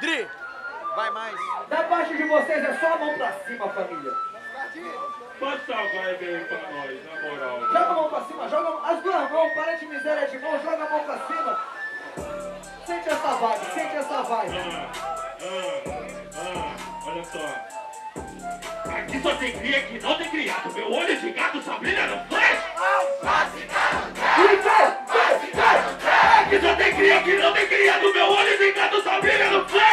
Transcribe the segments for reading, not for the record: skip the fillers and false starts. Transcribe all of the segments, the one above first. Dri, vai mais. Da parte de vocês é só a mão pra cima, família. Pode salvar bem pra nós, na moral. Joga a mão pra cima, joga as duas mãos, para de miséria de mão, joga a mão pra cima. Sente essa vibe, sente essa vibe. Olha só. Aqui só tem cria que não tem criado. Meu olho de gato, Sabrina, não flash. Aqui só tem cria que não tem criado. Meu olho de gato, Sabrina, não flash.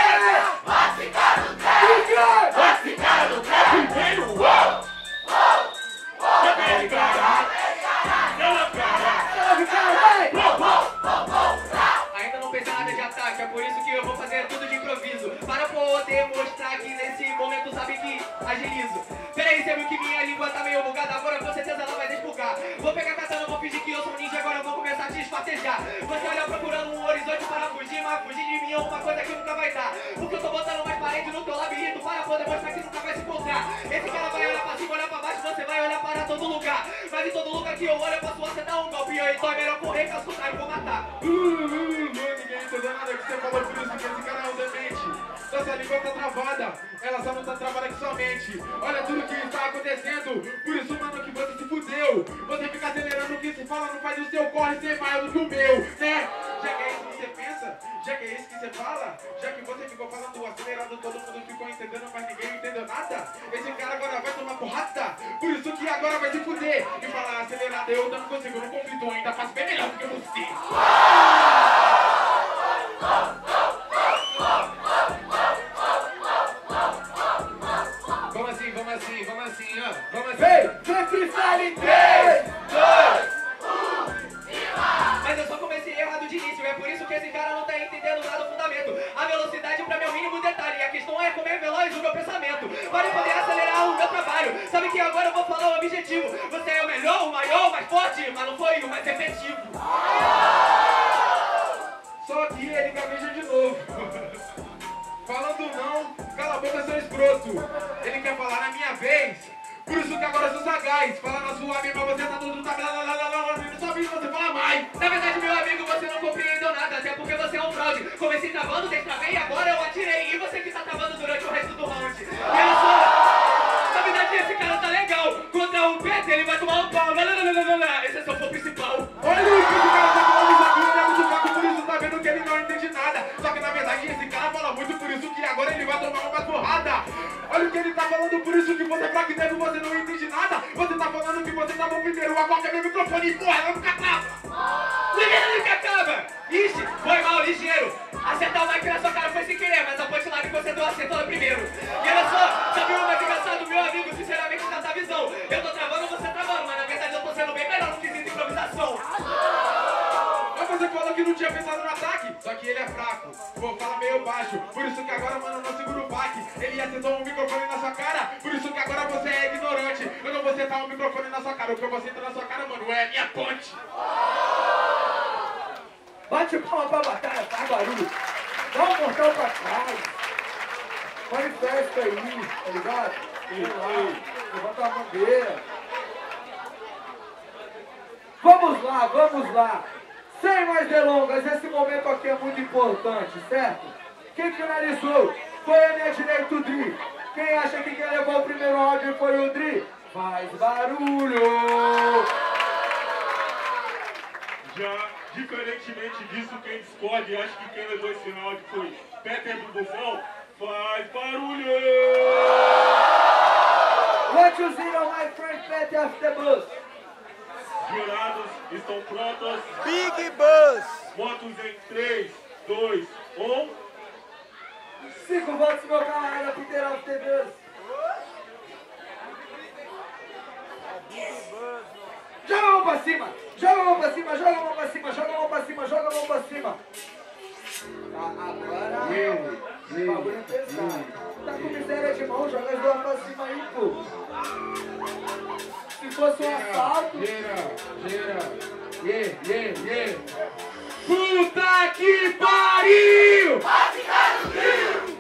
É por isso que eu vou fazer tudo de improviso, para poder mostrar que nesse momento sabe que agilizo. Peraí, você viu que minha língua tá meio bugada, agora com certeza ela vai desbugar. Vou pegar a katana, vou fingir que eu sou um ninja, agora eu vou começar a te esfacejar. Você olha procurando um horizonte para fugir, mas fugir de mim é uma coisa que nunca vai dar. Porque eu tô botando mais parede no teu labirinto para poder mostrar que nunca vai se encontrar. Esse cara vai olhar pra cima, olhar pra baixo, você vai olhar para todo lugar. Mas em todo lugar que eu olho, eu posso você dar um golpe, então é melhor correr, caso contrário, vou matar. Nossa língua tá travada, ela só não tá travada aqui somente. Olha tudo que está acontecendo, por isso, mano, que você se fudeu. Você fica acelerando o que se fala, não faz o seu corre ser maior do que o meu, né? Já que é isso que você pensa, já que é isso que você fala, já que você ficou falando acelerado, todo mundo ficou entendendo, mas ninguém entendeu nada. Esse cara agora vai tomar porrada, por isso que agora vai se fuder. E falar acelerado, eu não consigo, não conflito, ainda faço bem melhor do que você. Vamos assim. Vem, freestyle 3, 2, 1, cima! Mas eu só comecei errado de início, é por isso que esse cara não tá entendendo nada do fundamento. A velocidade pra meu mínimo detalhe, a questão é como é veloz o meu pensamento, para eu poder acelerar o meu trabalho. Sabe que agora eu vou falar o objetivo, você é o melhor, o maior, o mais forte, mas não foi o mais efetivo. Só que ele gagueja de novo. Falando não, cala a boca, seu escroto. Ele quer falar na minha vez, por isso que agora eu sou sagaz. Fala na sua amiga, você tá tudo, tá blá, só vive você fala mais. Na verdade, meu amigo, você não compreendeu nada, até porque você é um fraude. Comecei travando, destravei e agora eu atirei. E você que tá travando durante o resto do round. Eu sou... Na verdade, esse cara tá legal. Contra o Peter, ele vai tomar um pau. Esse é seu foco principal. Olha o que o cara tá falando, ele é muito fraco, por isso tá vendo que ele não entende nada. Só que na verdade, esse cara fala muito, por isso que agora ele vai tomar uma porrada. Olha o que ele tá falando, por isso que você pra que deve, você não entende nada. Você tá falando que você tá bom primeiro, acorda meu microfone e porra, ela nunca acaba. Liga, nunca acaba. Ixi, foi mal, ligeiro. Acertar o mic na sua cara foi sem querer, mas a punchline que você deu acertou no primeiro. E olha só, sabe o mais engraçado, meu amigo, sinceramente, nessa visão. Eu tô travando, você travando, mas na verdade eu tô sendo bem melhor no quesito improvisação. Mas você falou que não tinha pensado no ataque, só que ele é fraco. Vou falar meio baixo, por isso que agora, mano, não segura o baque. Ele acertou um microfone na sua cara, por isso que agora você é ignorante. Eu não vou acertar um microfone na sua cara, o que eu vou acertar na sua cara, mano, é minha ponte. Bate palma pra batalha, tá, barulho? Dá um portão pra trás. Manifesta aí, tá ligado? Levanta a bandeira. Vamos lá. Sem mais delongas, esse momento aqui é muito importante, certo? Quem finalizou foi a minha direita, o Dri. Quem acha que quem levou o primeiro round foi o Dri? Faz barulho! Já, diferentemente disso, quem discorde e acha que quem levou esse round foi Peter do Bufão, faz barulho! What you zero, my friend Peter of the Bus? Jurados estão prontos. Big Bus! Votos em 3, 2, 1. 5 votos, meu camarada Peter do Bufão. Joga a mão pra cima! Joga a mão pra cima! Tá, agora... Esse bagulho é pesado. Tá com miséria de mão, joga as duas pra cima aí, pô. Se fosse um assalto... Yeah. Puta que pariu! Vai ficar no trio!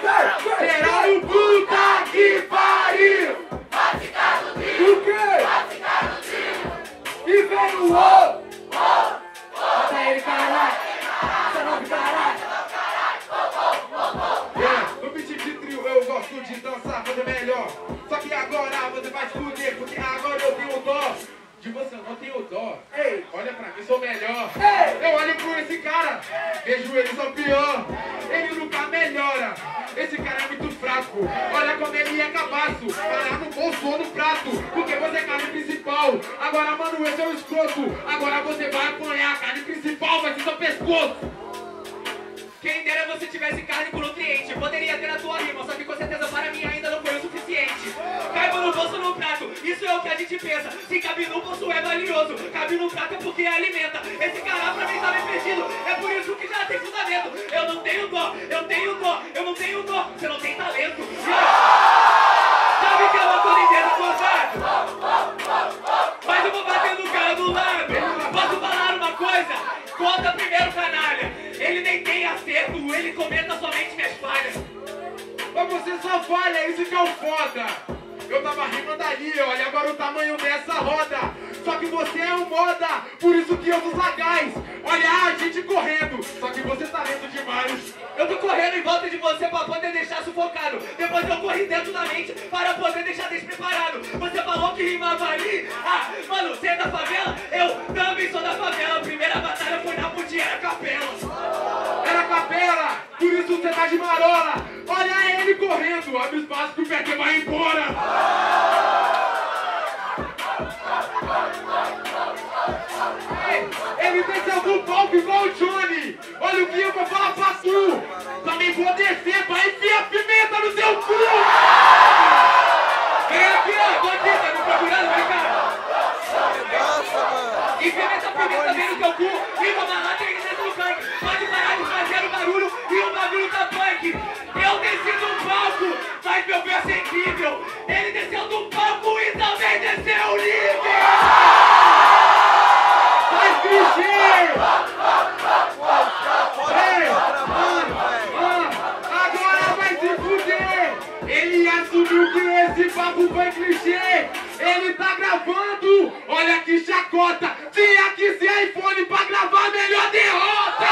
Será o puta que pariu! Vai ficar no trio! O quê? Vai ficar no trio! E vem o outro! Mata ele, caralho! Você não ficará! pior, ele nunca melhora. Esse cara é muito fraco, olha como ele é cabaço. Parar no bolso ou no prato, porque você é carne principal. Agora, mano, esse é o escroto. Agora você vai apanhar, a carne principal vai ser seu pescoço. Quem dera você tivesse carne com nutriente, poderia ter a tua rima, só que com certeza para mim ainda não foi o suficiente. Caiba no bolso ou no prato, isso é o que a gente pensa. Se cabe no bolso é valioso, cabe no prato é porque alimenta. Esse cara pra mim tá me perdido, é por isso que já tem fundamento. Eu não tenho dó, eu tenho dó, eu não tenho dó, você não tem talento. Sabe que eu não tô nem dentro do contrato? Mas eu vou batendo o cara do lado. Posso falar uma coisa? Conta primeiro, canalha. Ele nem tem acerto, ele comenta somente minhas falhas. Mas você só falha, isso que é o foda. Eu tava rimando ali, olha agora o tamanho dessa roda. Só que você é um moda, por isso que eu sou sagaz. Olha a gente correndo, só que você tá lento demais. Eu tô correndo em volta de você pra poder deixar sufocado. Depois eu corri dentro da mente para poder deixar despreparado. Você falou que rimava ali. Ah, mano, você é da favela? Eu também sou da favela. A primeira batalha foi na putinha, era capela. Por isso você tá de marola. Olha ele correndo, abre o espaço que o Beckham vai embora. Ele tem que algum palco igual o Johnny. Olha o que eu vou falar pra tu. Também vou descer, vai enfiar pimenta no seu cu. Vem aqui, ó, tô aqui, tá me procurando, vem cá. Enfia essa pimenta bem no teu cu e toma lá, tem que descer no sangue. Pode parar de fazer o barulho e o bagulho tá punk. Eu desci do palco, mas meu verso é incrível. Ele desceu do palco e também desceu livre. Vai fingir! Agora vai se fuder! Ele assumiu que esse papo foi clichê. Ele tá gravando, olha que chacota. Tinha que ser iPhone pra gravar melhor derrota.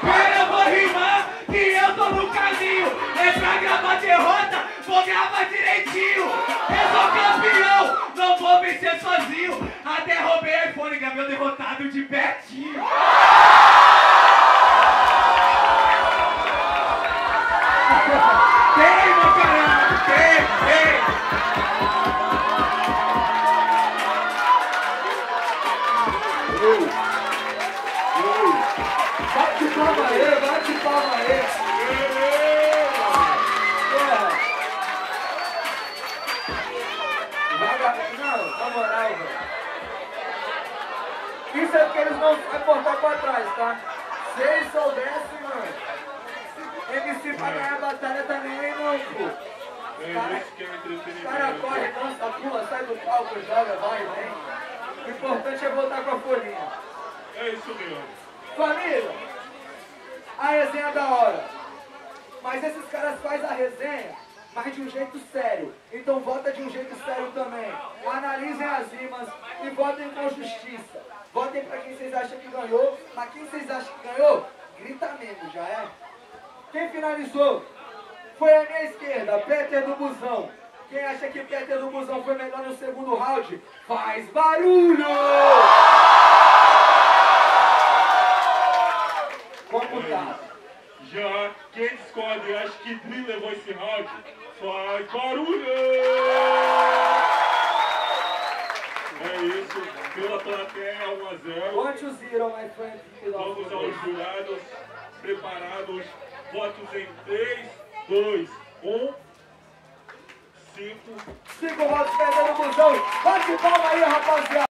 Cara, eu vou rimar que eu tô no caminho. É pra gravar derrota, vou gravar direitinho. Eu sou campeão, não vou vencer sozinho. Até roubei o iPhone, gravei o derrotado de pertinho. Isso é porque eles não vão cortar pra trás, tá? Se eles soubessem, mano, MC pra ganhar a batalha também é louco. Os caras correm, dança, pula, sai do palco, joga, vai, vem. O importante é voltar com a folhinha. É isso mesmo. Família, a resenha é da hora. Mas esses caras fazem a resenha, mas de um jeito sério. Então vota de um jeito sério também. Analisem as rimas e votem com justiça. Votem pra quem vocês acham que ganhou, mas quem vocês acham que ganhou, grita mesmo, já é. Quem finalizou foi a minha esquerda, Peter do Busão. Quem acha que Peter do Busão foi melhor no segundo round, faz barulho! Como tá? Já, quem discorda, acho que Dri levou esse round, faz barulho! É isso, pela plateia 1 a 0. Vamos aos jurados, preparados, votos em 3, 2, 1, 5. 5 votos perdendo o Busão, bate palma aí, rapaziada.